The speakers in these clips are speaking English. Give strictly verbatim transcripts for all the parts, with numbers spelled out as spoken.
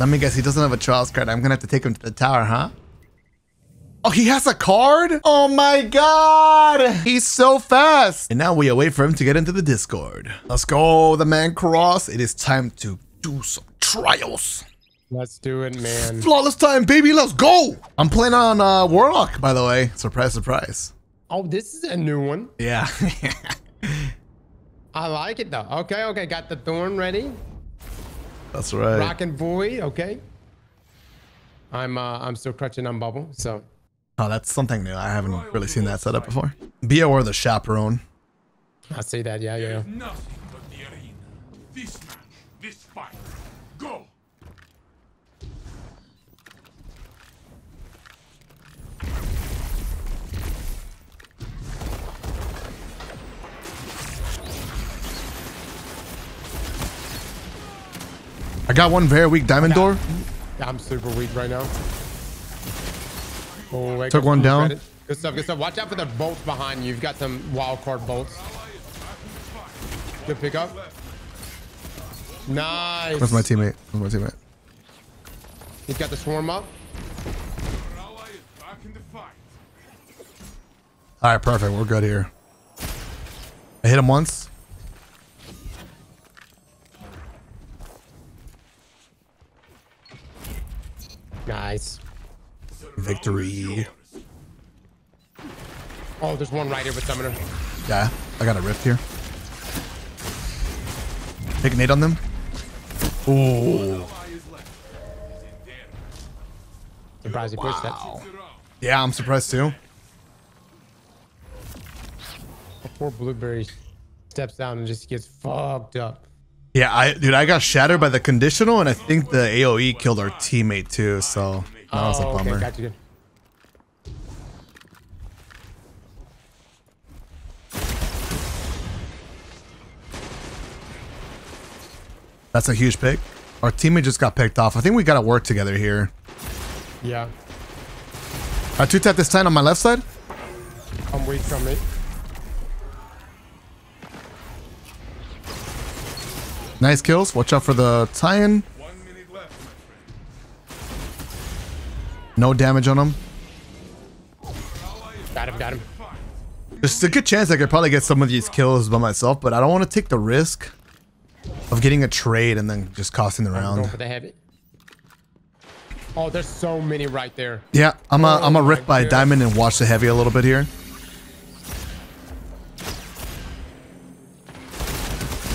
Let me guess, he doesn't have a Trials card. I'm gonna have to take him to the tower, huh? Oh, he has a card? Oh my god! He's so fast! And now we await for him to get into the Discord. Let's go, the man Cross. It is time to do some trials. Let's do it, man. Flawless time, baby, let's go! I'm playing on uh, Warlock, by the way. Surprise, surprise. Oh, this is a new one. Yeah. I like it, though. Okay, okay, got the Thorn ready. That's right. Rockin' buoy, okay. I'm uh, I'm still crutching on Bubble, so. Oh, that's something new. I haven't really seen that setup before. Be aware the Chaperone. I see that, yeah, yeah, yeah. This man, this fight, go! I got one very weak diamond door. I'm super weak right now. Oh, wait, took one down. Credit. Good stuff, good stuff. Watch out for the bolts behind you. You've got some wild card bolts. Good pickup. Nice. Where's my teammate? Where's my teammate? He's got the swarm up. All right, perfect. We're good here. I hit him once. Nice. Victory. Oh, there's one right here with Summoner. Yeah, I got a Rift here. Take a nade on them. Ooh. Surprised he pushed that. Yeah, I'm surprised too. Poor Blueberry steps down and just gets fucked up. Yeah, I dude, I got shattered by the conditional, and I think the A O E killed our teammate too, so that oh, was a bummer. Okay, gotcha, good. That's a huge pick. Our teammate just got picked off. I think we gotta work together here. Yeah. I two-tap this time on my left side. I'm weak from it. Nice kills. Watch out for the tie-in. No damage on him. Got him, got him. There's a good chance I could probably get some of these kills by myself, but I don't want to take the risk of getting a trade and then just costing the round. For the heavy. Oh, there's so many right there. Yeah, I'm a, I'm a Rift by Diamond and watch the heavy a little bit here.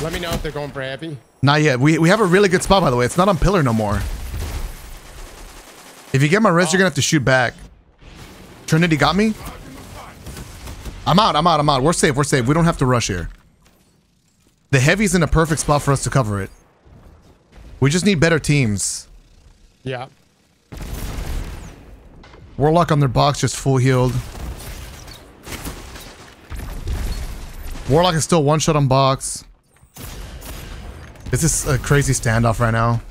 Let me know if they're going for heavy. Not yet. We, we have a really good spot, by the way. It's not on pillar no more. If you get my wrist, oh. You're going to have to shoot back. Trinity got me. I'm out. I'm out. I'm out. We're safe. We're safe. We don't have to rush here. The heavy's in a perfect spot for us to cover it. We just need better teams. Yeah. Warlock on their box, just full healed. Warlock is still one shot on box. This is a crazy standoff right now.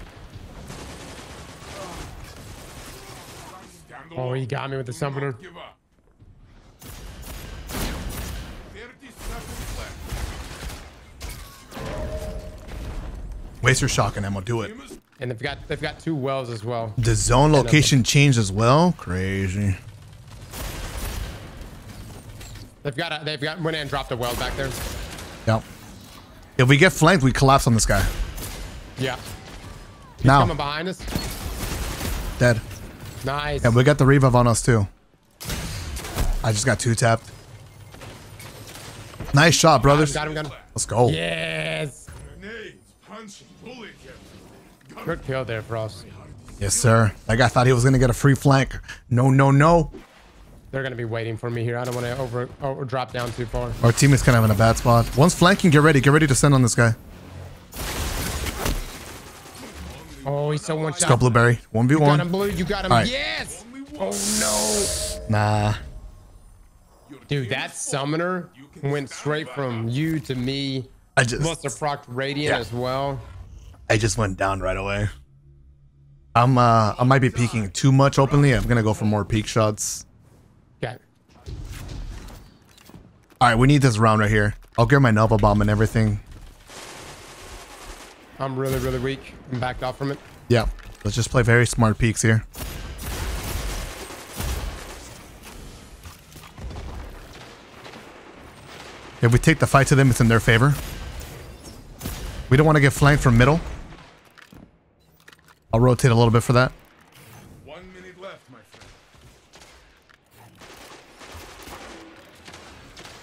Oh, he got me with the summoner. Waste your shotgun ammo, do it. And they've got they've got two wells as well. The zone location changed as well. Crazy. They've got a, they've got went and dropped a well back there. Yep. If we get flanked, we collapse on this guy. Yeah. He's now. Coming behind us. Dead. Nice. And we got the revive on us too. I just got two tapped. Nice shot, brothers. Got him, got him. Let's go. Yes. Good kill there, Frost. Yes, sir. That guy thought he was gonna get a free flank. No, no, no. They're going to be waiting for me here. I don't want to over, over drop down too far. Our team is kind of in a bad spot. Once flanking, get ready. Get ready to send on this guy. Oh, he's so one shot. Let's go, Blueberry. one v one. You got him, Blue. You got him. Right. Yes. Oh, no. Nah. Dude, that summoner went straight from you to me. I just must have procced Radiant yeah. as well. I just went down right away. I'm, uh, I might be peeking too much openly. I'm going to go for more peek shots. All right, we need this round right here. I'll get my Nova Bomb and everything. I'm really, really weak. I'm backed off from it. Yeah, Let's just play very smart peeks here. If we take the fight to them, it's in their favor. We don't want to get flanked from middle. I'll rotate a little bit for that. One minute left, my friend.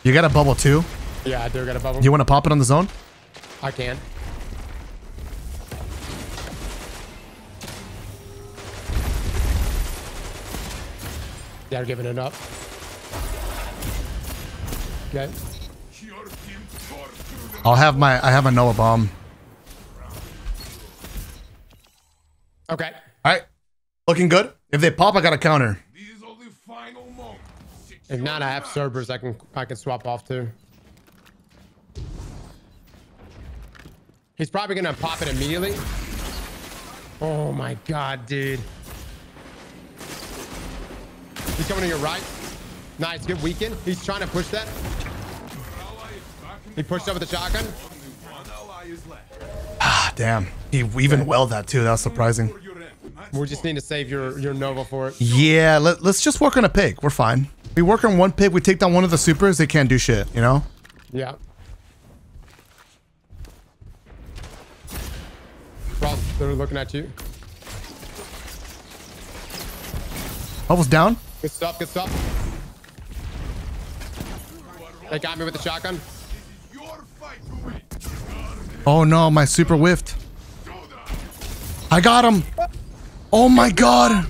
You got a bubble too? Yeah, I do got a bubble. You want to pop it on the zone? I can. They're giving it up. Okay. I'll have my, I have a Nova Bomb. Okay. All right. Looking good. If they pop, I got a counter. If not, I have Cerberus I can, I can swap off to. He's probably going to pop it immediately. Oh my God, dude. He's coming to your right. Nice. Good weekend. He's trying to push that. He pushed up with the shotgun. Ah, damn. He even welled that too. That was surprising. We just need to save your, your Nova for it. Yeah, let, let's just work on a pig. We're fine. We work on one pig. We take down one of the supers. They can't do shit, you know? Yeah. Frost, they're looking at you. Bubble's down. Good stuff, good stuff. They got me with the shotgun. Oh no, my super whiffed. I got him. Oh my God.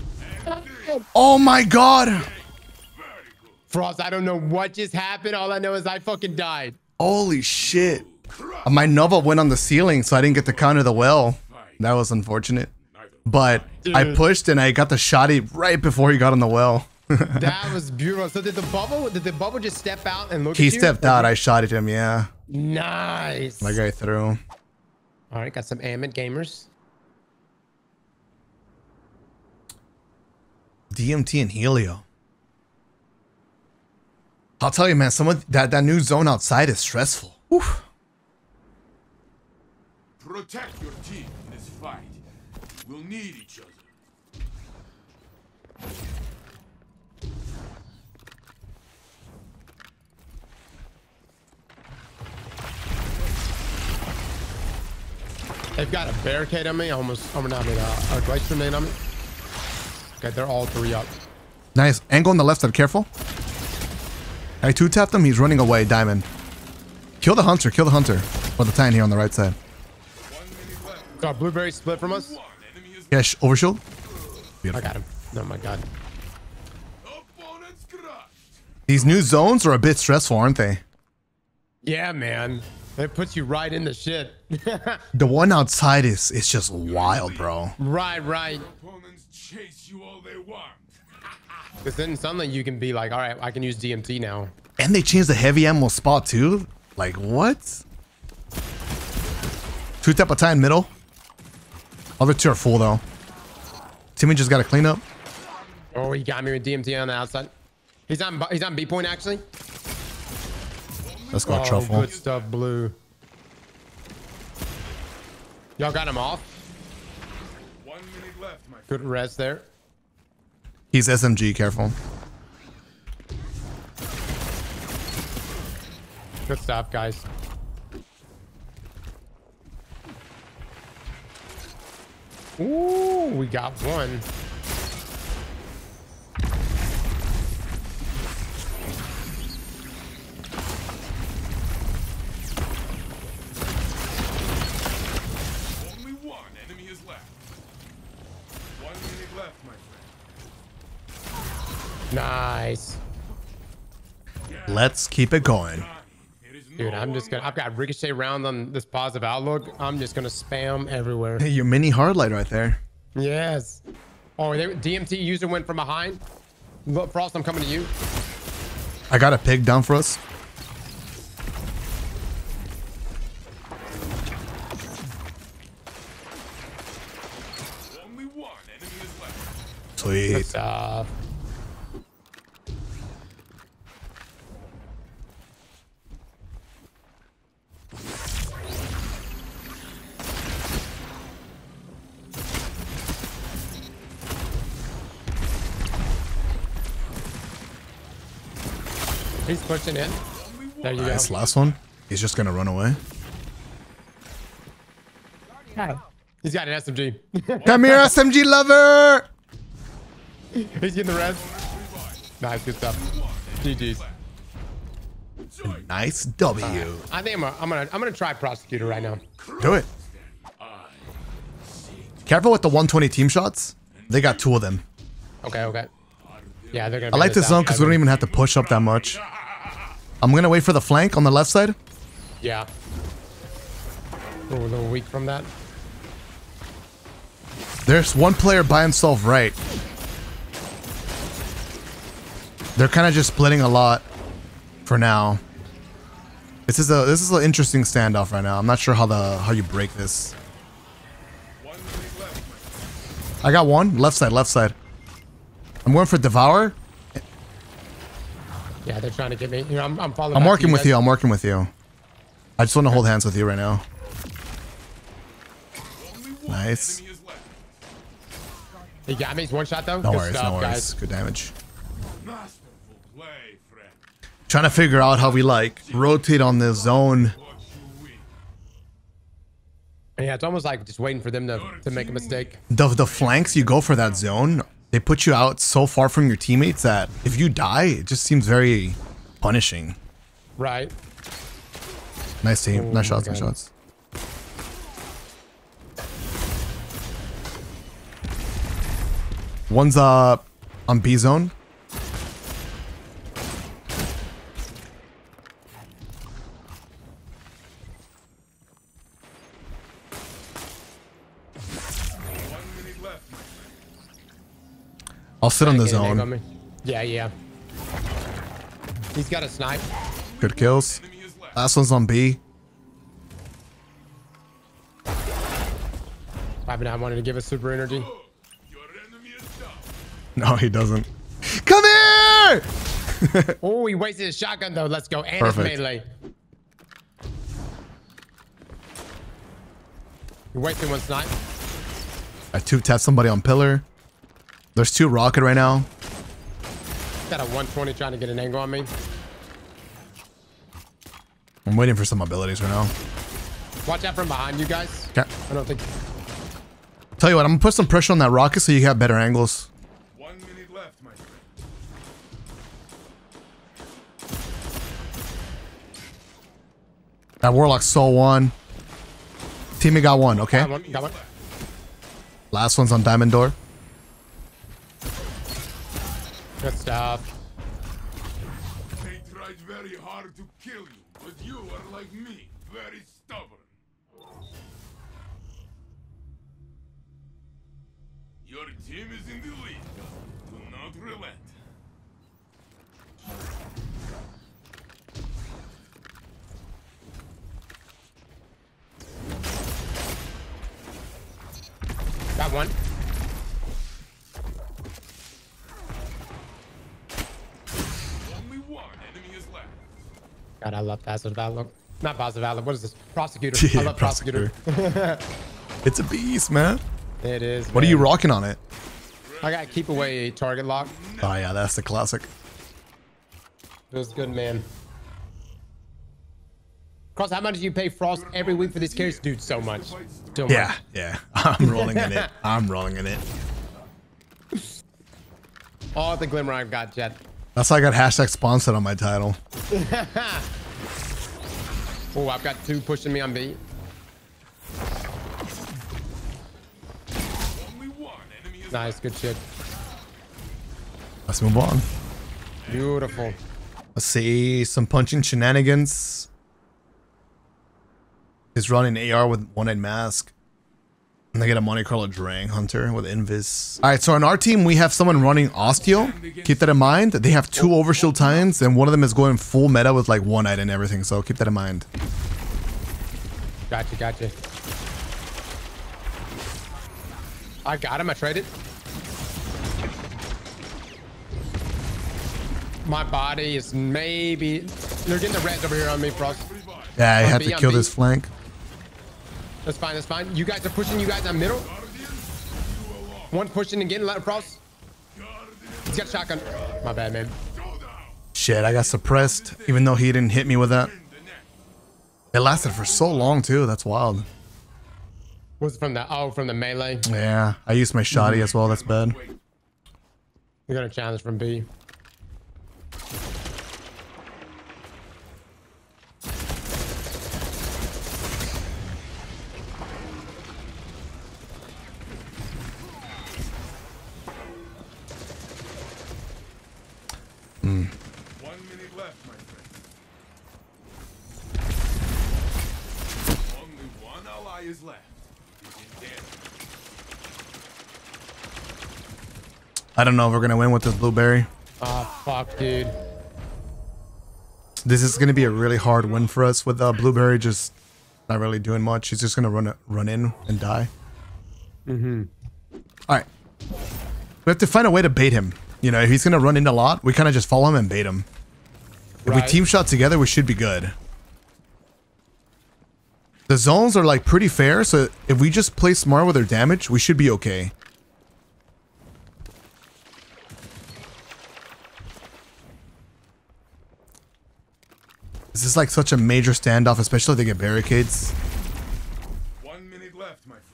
Oh my God. Frost, I don't know what just happened. All I know is I fucking died. Holy shit. My Nova went on the ceiling, so I didn't get to counter the well. That was unfortunate. But dude, I pushed and I got the shotty right before he got on the well. That was beautiful. So did the bubble, did the bubble just step out and look he at you? He stepped out. I shot at him, yeah. Nice. My guy threw. All right, got some Amit gamers. D M T and Helio. I'll tell you, man, some of that, that new zone outside is stressful. Oof. Protect your team in this fight. We'll need each other. They've got a barricade on me. Almost, I'm not, I mean, uh, a glacier grenade on me. Okay, they're all three up. Nice. Angle on the left side. Careful. I two-tapped him. He's running away, Diamond. Kill the hunter. Kill the hunter. Or the Titan here on the right side. Got Blueberry split from us. Yeah, sh overshield. Beautiful. I got him. Oh, my God. These new zones are a bit stressful, aren't they? Yeah, man. It puts you right in the shit. The one outside is, it's just wild, bro. Right, right. Because then suddenly you can be like, all right, I can use D M T now. And they changed the heavy ammo spot too? Like, what? Two tap a time middle. Other two are full though. Timmy just got to clean up. Oh, he got me with D M T on the outside. He's on, he's on B point actually. Let's go, oh, truffle. Good stuff, Blue. Y'all got him off. One minute left, my good rest there. He's S M G, careful. Good stuff, guys. Ooh, we got one. Nice. Let's keep it going. Dude, I'm just gonna, I've got ricochet round on this positive outlook. I'm just gonna spam everywhere. Hey, your mini hard light right there. Yes. Oh, they, D M T user went from behind. Look, Frost, I'm coming to you. I got a pig down for us. Only one enemy is left. Sweet. Uh, He's pushing in. There you nice. go. This last one. He's just going to run away. Hi. He's got an S M G. Come here, S M G lover. He's getting the res. Nice, good stuff. G G's. Nice W. Uh, I think I'm, a, I'm gonna I'm gonna try Prosecutor right now. Do it. Careful with the one twenty team shots. They got two of them. Okay, okay. Yeah, they're gonna. I like this zone because we don't even have to push up that much. I'm gonna wait for the flank on the left side. Yeah. We're a little weak from that. There's one player by himself right. They're kind of just splitting a lot for now. This is a this is an interesting standoff right now. I'm not sure how the how you break this. I got one left side, left side. I'm going for Devour. Yeah, they're trying to get me. You know, I'm I'm following. I'm working with you. I'm working with you. I just want to hold hands with you right now. Nice. He got me. He's one shot though. No worries, no worries. Good damage. Trying to figure out how we like rotate on this zone. Yeah, it's almost like just waiting for them to, to make a mistake. The, the flanks, you go for that zone. They put you out so far from your teammates that if you die, it just seems very punishing. Right. Nice team. Oh, nice shots, nice shots. One's uh, on B zone. I'll sit on the zone. Yeah, yeah. He's got a snipe. Good kills. Last one's on B. five nine wanted to give us super energy. No, he doesn't. Come here! Oh, he wasted his shotgun though. Let's go. And perfect. His melee. He wasted one snipe. I two-tapped somebody on pillar. There's two rocket right now. Got a one twenty trying to get an angle on me. I'm waiting for some abilities right now. Watch out from behind you guys. Okay. I don't think. Tell you what, I'm gonna put some pressure on that rocket so you have better angles. One minute left, my friend. That Warlock saw one. Teammate got one. Okay. Got one, got one. Last one's on Diamond Door. Good stuff. They tried very hard to kill you, but you are like me, very stubborn. Your team is in the lead. Do not relent. Got one. God, I love passive outlook. Not positive outlook. What is this? Prosecutor. Yeah, I love Prosecutor. Prosecutor. It's a beast, man. It is. What man. Are you rocking on it? I got keep away target lock. Oh yeah, that's the classic. It was good, man. Cross, how much do you pay Frost every week for this carries, dude? So much. So yeah, much. yeah. I'm rolling in it. I'm rolling in it. All the glimmer I've got, Jet. That's how I got hashtag sponsored on my title. Oh, I've got two pushing me on B. Nice, good shit. Let's move on. Beautiful. Let's see some punching shenanigans. He's running A R with One-Eyed Mask. And they get a Monte Carlo Drang Hunter with Invis. All right, so on our team, we have someone running Osteo. Keep that in mind. They have two overshield titans, and one of them is going full meta with like one-eyed and everything. So keep that in mind. Gotcha, gotcha. I got him. I traded. My body is maybe... They're getting the reds over here on me, Frost. Yeah, I had to kill this flank. That's fine, that's fine. You guys are pushing, you guys are middle. One pushing again, Frost. He's got a shotgun. My bad, man. Shit, I got suppressed, even though he didn't hit me with that. It lasted for so long, too. That's wild. Was it from the, oh, from the melee? Yeah, I used my shoddy as well. That's bad. We got a challenge from B. Mm. One minute left, my friend. Only one ally is left. I don't know if we're gonna win with this Blueberry. Ah, oh, fuck, dude. This is gonna be a really hard win for us with uh, Blueberry just not really doing much. He's just gonna run run in and die. Mm-hmm. All right, we have to find a way to bait him. You know, if he's gonna run in a lot, we kind of just follow him and bait him. Right. If we team shot together, we should be good. The zones are like pretty fair, so if we just play smart with our damage, we should be okay. This is like such a major standoff, especially if they get barricades. One minute left, my friend.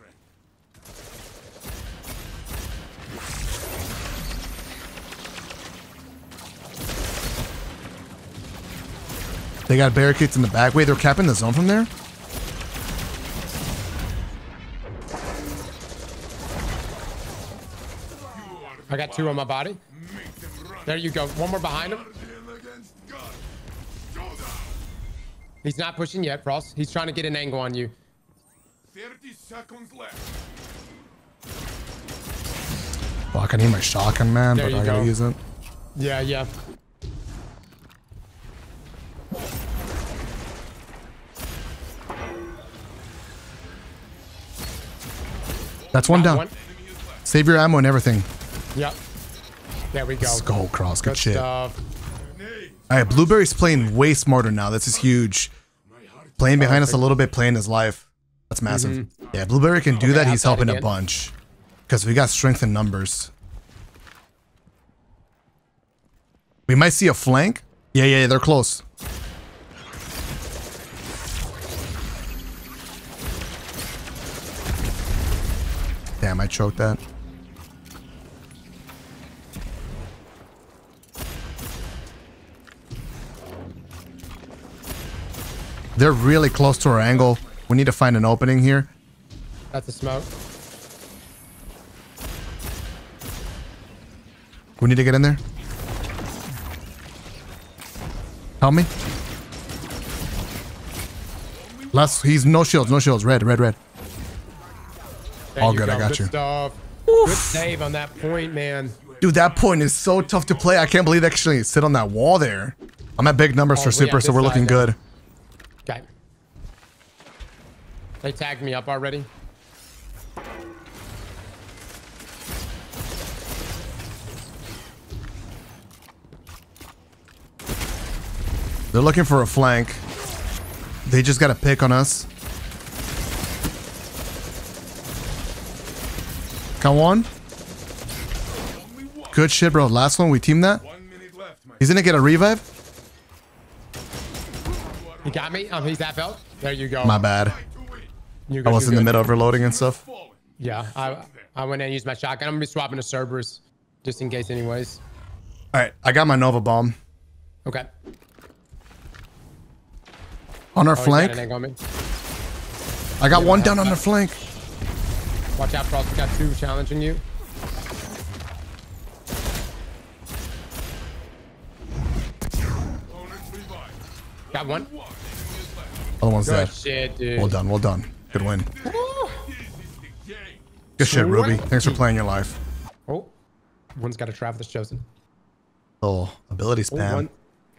They got barricades in the back. Wait, they're capping the zone from there? I got two on my body. There you go. One more behind him. He's not pushing yet, Frost. He's trying to get an angle on you. thirty seconds left. Fuck, I need my shotgun, man, there but I go. gotta use it. Yeah, yeah. That's one down. One. Save your ammo and everything. Yep. There we go. Let's go, Cross. Good, Good shit. Stuff. All right, Blueberry's playing way smarter now. This is huge. Playing behind us a little bit, playing his life. That's massive. Mm-hmm. Yeah, Blueberry can do okay, that. He's helping a bunch. Because we got strength in numbers. We might see a flank. Yeah, yeah, yeah, they're close. Damn, I choked that. They're really close to our angle. We need to find an opening here. Got the smoke. We need to get in there. Help me. Last, he's no shields, no shields. Red, red, red. There All good, go. I got good you. Stuff. Good save on that point, man. Dude, that point is so tough to play. I can't believe they actually sit on that wall there. I'm at big numbers oh, for Super, so we're looking good. Okay. They tagged me up already. They're looking for a flank. They just got a pick on us. Come on. Good shit, bro. Last one, we teamed that. He's gonna get a revive. He got me. Um, he's that belt. There you go. My bad. Good, I was in good. the mid overloading and stuff. Yeah, I I went in and used my shotgun. I'm gonna be swapping to Cerberus, just in case, anyways. All right, I got my Nova Bomb. Okay. On our oh, flank. On I got one down on our flank. Watch out, Frost. We got two challenging you. Got one. Other one's dead. Shit, dude. Well done. Well done. Good win. Ooh. Good shit, Ruby. Thanks for playing your life. Oh, one's got a Traveler's Chosen. Oh, ability spam. Ooh, one,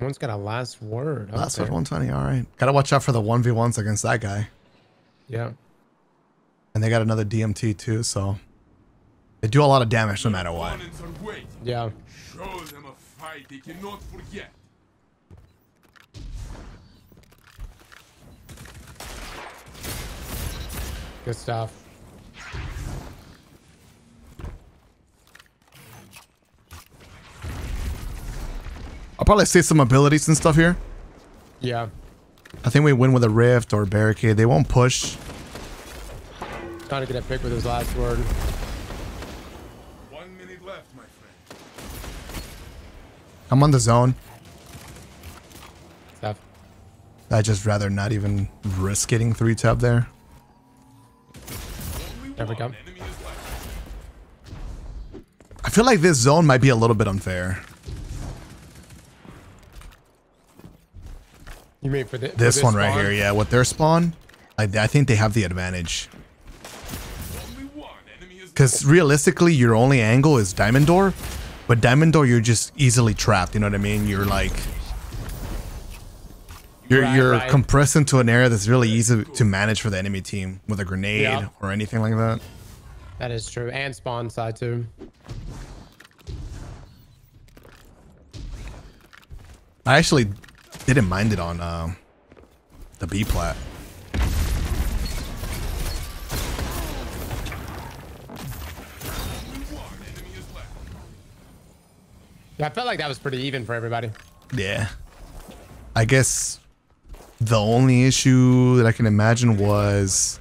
one's got a last word. Last word, one twenty. All right. Got to watch out for the one v ones against that guy. Yeah. And they got another D M T too, so they do a lot of damage no matter what. Yeah. Show them a fight they cannot forget. Good stuff. probably see some abilities and stuff here. Yeah. I think we win with a Rift or Barricade. They won't push. Trying to get a pick with his last word. One minute left, my friend. I'm on the zone. Stop. I'd just rather not even risk getting three tap there. There we go. I feel like this zone might be a little bit unfair. You mean for the, this, for this one spawn? Right here, yeah, with their spawn, I, I think they have the advantage. Because realistically, your only angle is Diamond Door, but Diamond Door, you're just easily trapped. You know what I mean? You're like, you're right, you're right. compressed into an area that's really easy to manage for the enemy team with a grenade yeah. or anything like that. That is true, and spawn side too. I actually didn't mind it on uh, the B plat. I felt like that was pretty even for everybody. Yeah. I guess the only issue that I can imagine was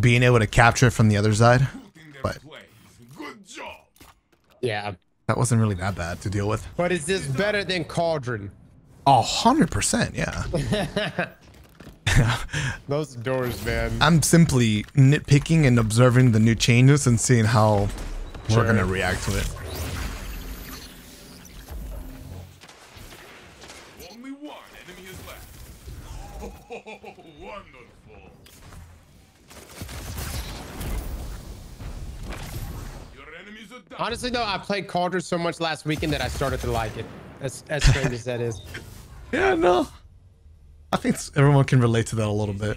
being able to capture it from the other side. But good job. Yeah. That wasn't really that bad to deal with. But is this better than Cauldron? A hundred percent, yeah. Those doors, man. I'm simply nitpicking and observing the new changes and seeing how sure. we're gonna react to it. Honestly, though, I played Cauldron so much last weekend that I started to like it. As, as strange as that is. Yeah, no. I think everyone can relate to that a little bit.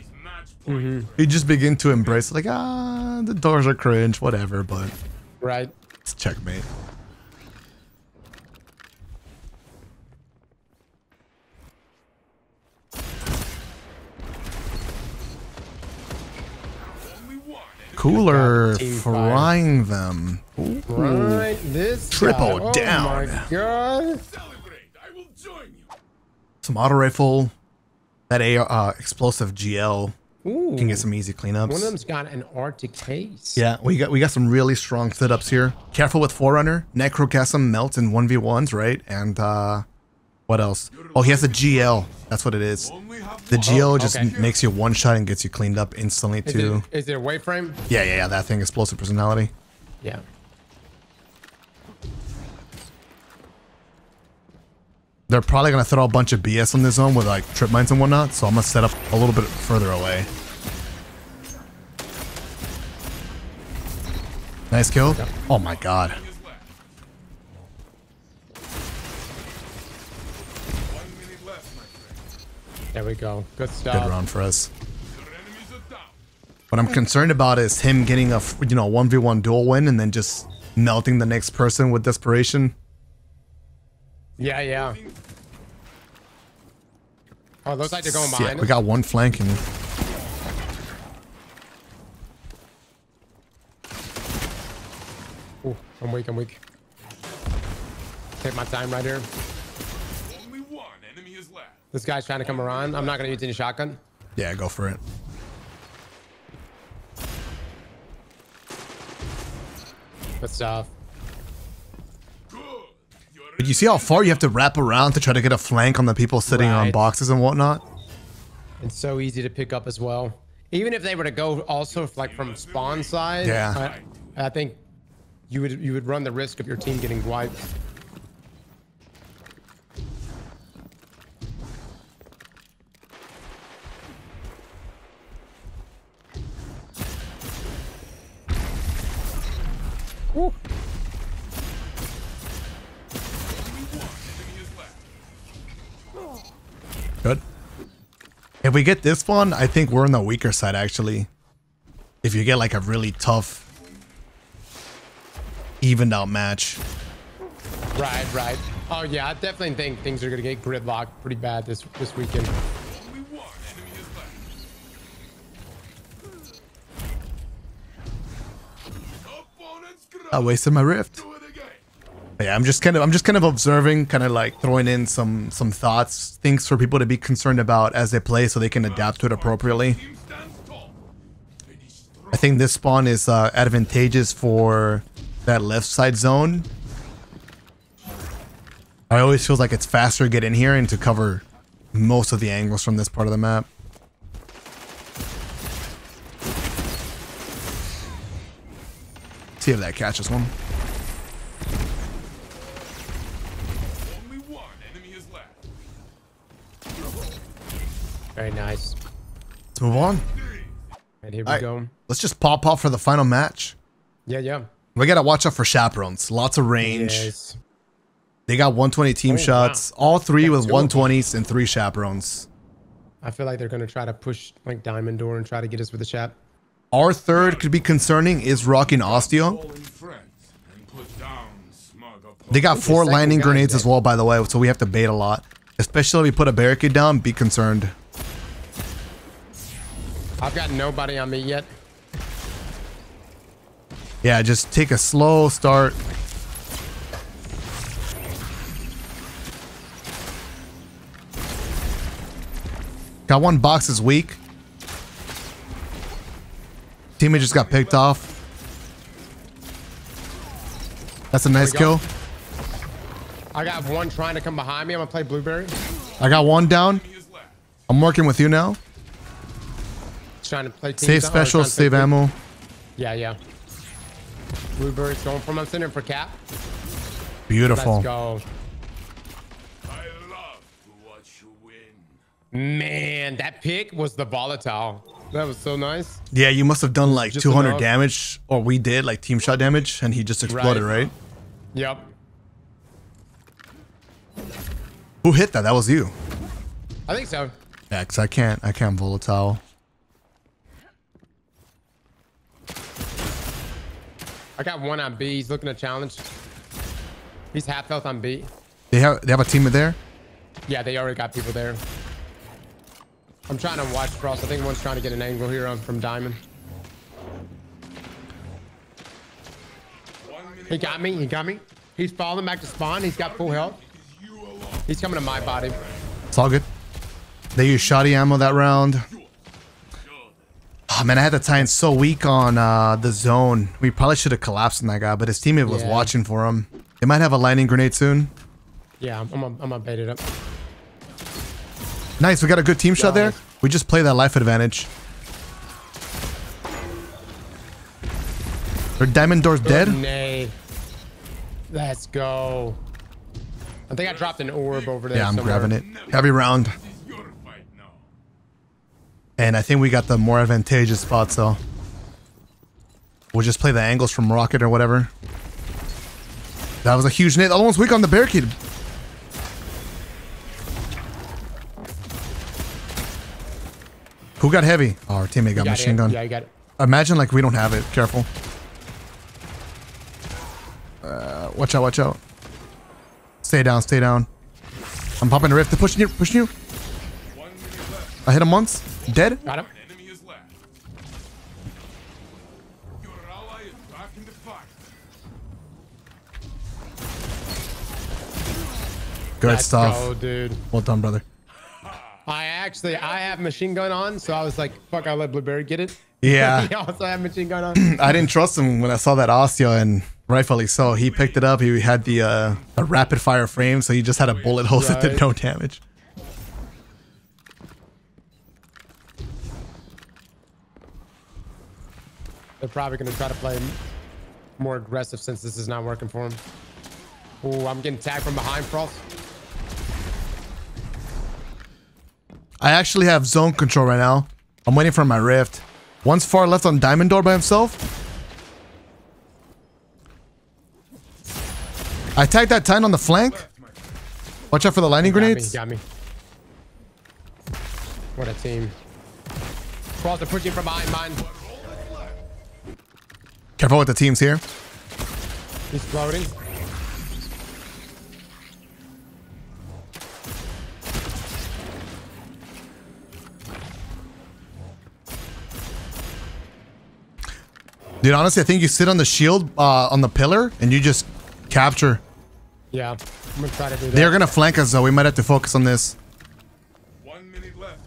Mm-hmm. You just begin to embrace, like, ah, the doors are cringe, whatever, but... Right. It's checkmate. Cooler, frying them. Ooh. Right, this triple guy. Down. Oh my God. Some auto rifle, that A uh, explosive G L Ooh. Can get some easy cleanups. One of them's got an Arctic Case. Yeah, we got we got some really strong fit ups here. Careful with Forerunner, Necrocasm melt in one v ones, right? And uh, what else? Oh, he has a G L. That's what it is. The G L oh, just okay. makes you one shot and gets you cleaned up instantly is too. It, is there a waveframe? Yeah, yeah, yeah. That thing, explosive personality. Yeah. They're probably going to throw a bunch of B S on this zone with like trip mines and whatnot, so I'm going to set up a little bit further away. Nice kill. Oh my God. There we go. Good stuff. Good round for us. What I'm concerned about is him getting a, you know, one v one duel win and then just melting the next person with desperation. Yeah, yeah. Oh, looks like they're going behind. Yeah, we got one flanking. Oh, I'm weak. I'm weak. Take my time right here. Only one enemy is left. This guy's trying to come around. I'm not gonna use any shotgun. Yeah, go for it. Good stuff. But you see how far you have to wrap around to try to get a flank on the people sitting right. on boxes and whatnot? It's so easy to pick up as well. Even if they were to go also like from spawn side, yeah. I, I think you would you would run the risk of your team getting wiped. Woo. Good. If we get this one, I think we're on the weaker side, actually. If you get like a really tough, evened out match. Right, right. Oh yeah, I definitely think things are gonna get gridlocked pretty bad this this weekend. I wasted my Rift. But yeah, I'm just kind of I'm just kind of observing, kind of like throwing in some some thoughts, things for people to be concerned about as they play, so they can adapt to it appropriately. I think this spawn is uh, advantageous for that left side zone. I always feel like it's faster to get in here and to cover most of the angles from this part of the map. See if that catches one. Only one enemy is left. Very nice. Let's move on. And here we right. go. Let's just pop off for the final match. Yeah, yeah. We gotta watch out for chaperones. Lots of range. Yes. They got one twenty team oh, shots. Wow. All three with one twenties and three chaperones. I feel like they're gonna try to push like Diamond Door and try to get us with a chap. Our third could be concerning is rocking Osteo. They got four lightning grenades as well, by the way, so we have to bait a lot. Especially if we put a barricade down, be concerned. I've got nobody on me yet. Yeah, just take a slow start. Got one box is weak. Teammate just got picked off. That's a nice kill. I got one trying to come behind me. I'm gonna play Blueberry. I got one down. I'm working with you now. Trying to play team save special, save ammo. Yeah, yeah. Blueberry's going from up center for cap. Beautiful. Let's go. I love to watch you win. Man, that pick was the volatile. That was so nice. Yeah, you must have done like just two hundred enough. damage, or we did like team shot damage, and he just exploded, right? right? Yep. Who hit that? That was you. I think so. Yeah, because I can't, I can't volatile. I got one on B. He's looking to challenge. He's half health on B. They have they have a team there? Yeah, they already got people there. I'm trying to watch Frost. I think one's trying to get an angle here on from Diamond. He got me. He got me. He's falling back to spawn. He's got full health. He's coming to my body. It's all good. They used shoddy ammo that round. Oh, man, I had the time so weak on uh, the zone. We probably should have collapsed on that guy, but his teammate was yeah. watching for him. They might have a lightning grenade soon. Yeah, I'm gonna I'm, I'm bait it up. Nice, we got a good team nice. shot there. We just play that life advantage. Their Diamond Door's dead. Nay. Let's go. I think I dropped an orb over there. Yeah, I'm somewhere. grabbing it. Heavy round. And I think we got the more advantageous spot, so we'll just play the angles from Rocket or whatever. That was a huge nade. The other one's weak on the barricade. Who got heavy? Oh, our teammate got, got machine it. gun. Yeah, you got it. Imagine like we don't have it. Careful. Uh, watch out, watch out. Stay down, stay down. I'm popping the rift. They're pushing you, pushing you. I hit him once. Dead? Got him. Good Let's stuff. Go, dude. Well done, brother. I actually, I have machine gun on, so I was like, fuck, I let Blueberry get it. Yeah. He also had machine gun on. I didn't trust him when I saw that Osteo, and rightfully so. He picked it up. He had the, uh, the rapid fire frame, so he just had a bullet hole that did no damage. They're probably going to try to play more aggressive since this is not working for him. Oh, I'm getting tagged from behind, Frost. I actually have zone control right now. I'm waiting for my rift. One's far left on Diamond Door by himself. I tagged that Titan on the flank. Watch out for the lightning grenades. Got me, got me. What a team. Frost are pushing from behind mine. Careful with the teams here. He's floating. Dude, honestly, I think you sit on the shield, uh, on the pillar, and you just capture. Yeah, I'm gonna try to do that. They're gonna flank us though. We might have to focus on this. One minute left.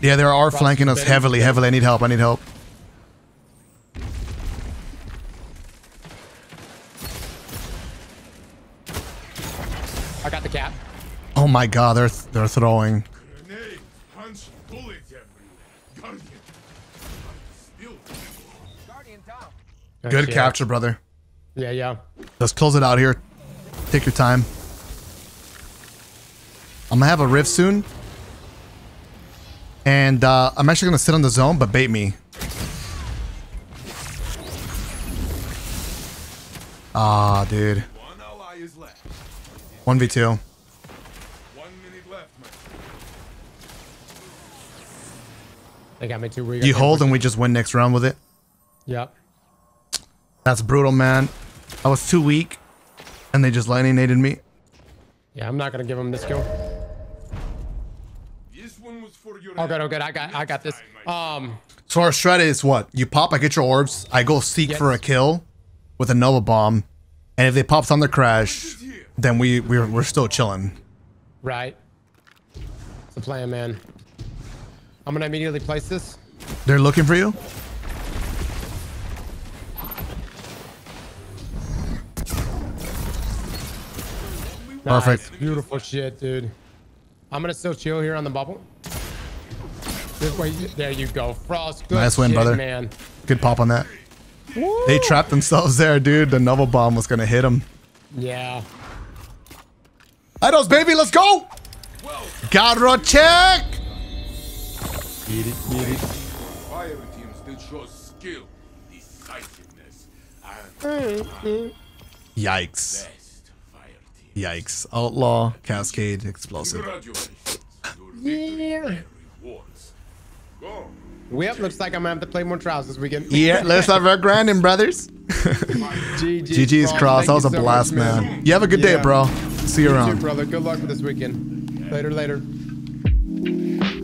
Yeah, they are flanking us heavily, heavily. I need help. I need help. I got the cap. Oh my God, they're th they're throwing. Good yeah. capture, brother. Yeah, yeah. Let's close it out here. Take your time. I'm gonna have a rift soon. And uh, I'm actually gonna sit on the zone, but bait me. Ah, dude. one v two. They got me too weird. You hold and we just win next round with it. Yep. That's brutal, man. I was too weak, and they just lightning naded me. Yeah, I'm not gonna give them this kill. This one was for your oh god, oh god, I got, I got this. Um. So our strat is what? You pop, I get your orbs, I go seek yes. for a kill with a Nova Bomb, and if they pop Thunder Crash, then we we're we're still chilling. Right. It's the plan, man. I'm gonna immediately place this. They're looking for you. Perfect. Nice. Beautiful shit, dude. I'm gonna still chill here on the bubble. This way, there you go, Frost. Good nice win, shit, brother. Man. Good pop on that. Woo! They trapped themselves there, dude. The Nova Bomb was gonna hit him. Yeah. Eidos, baby, let's go. Gotta check. Get it, get it. Fire team still shows skill, decisiveness, and yikes. Yikes. Outlaw, Cascade, Explosive. Yeah. Well, looks like I'm gonna have to play more trials this weekend. Yeah, let's have our grinding, brothers. G G's Cross. That was a blast, man. You have a good day, bro. See you around. Brother. Good luck with this weekend. Later, later.